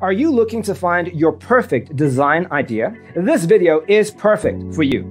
Are you looking to find your perfect design idea? This video is perfect for you.